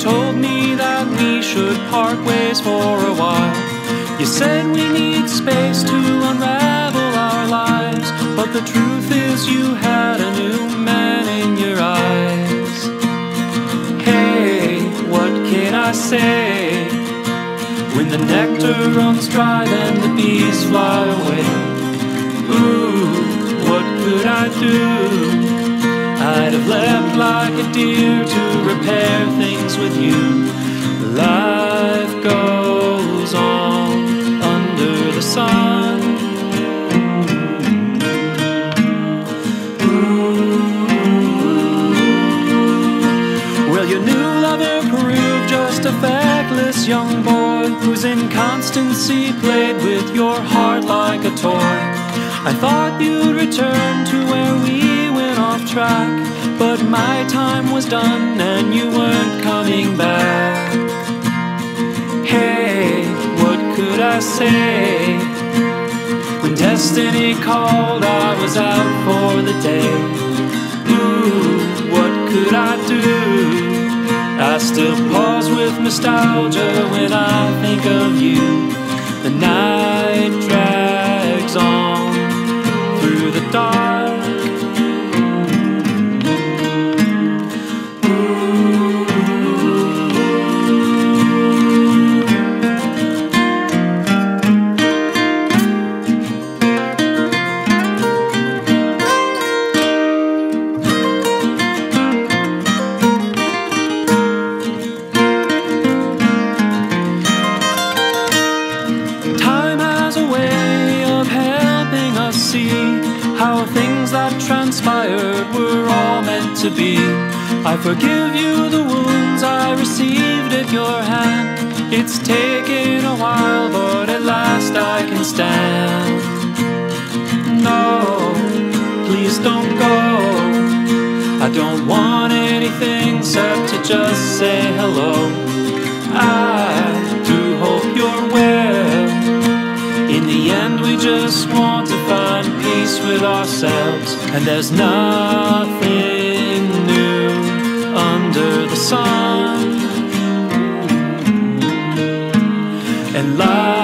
told me that we should part ways for a while. You said we need space to unravel our lives, but the truth is you had a new man in your eyes. Hey, what can I say? When the nectar runs dry, then the bees fly away. Ooh, what could I do? I'd have leapt like a deer to repair things with you. Life goes on under the sun. Well, your new lover proved just a feckless young boy whose inconstancy played with your heart like a toy. I thought you'd return to where we off track, but my time was done and you weren't coming back. Hey, what could I say? When destiny called, I was out for the day. Ooh, what could I do? I still pause with nostalgia when I think of you. The night drags on through the dark. How things that transpired were all meant to be. I forgive you the wounds I received at your hand. It's taken a while, but at last I can stand. No, please don't go. I don't want anything except to just say hello. I do hope you're well. In the end, we just want to find peace with ourselves, and there's nothing new under the sun. And life